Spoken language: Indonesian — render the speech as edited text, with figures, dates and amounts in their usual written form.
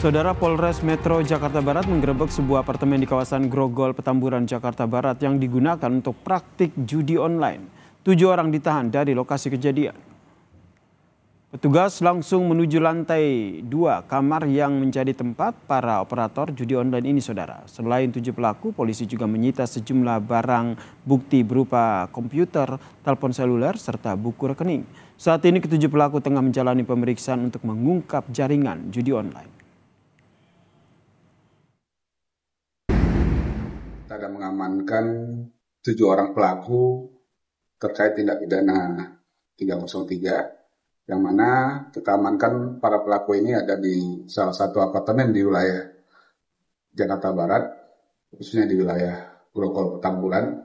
Saudara, Polres Metro Jakarta Barat menggerebek sebuah apartemen di kawasan Grogol Petamburan, Jakarta Barat yang digunakan untuk praktik judi online. 7 orang ditahan dari lokasi kejadian. Petugas langsung menuju lantai 2 kamar yang menjadi tempat para operator judi online ini, saudara. Selain 7 pelaku, polisi juga menyita sejumlah barang bukti berupa komputer, telepon seluler, serta buku rekening. Saat ini ke-7 pelaku tengah menjalani pemeriksaan untuk mengungkap jaringan judi online. Kita akan mengamankan 7 orang pelaku terkait tindak pidana 303, yang mana kita amankan para pelaku ini ada di salah satu apartemen di wilayah Jakarta Barat, khususnya di wilayah Grogol Petamburan.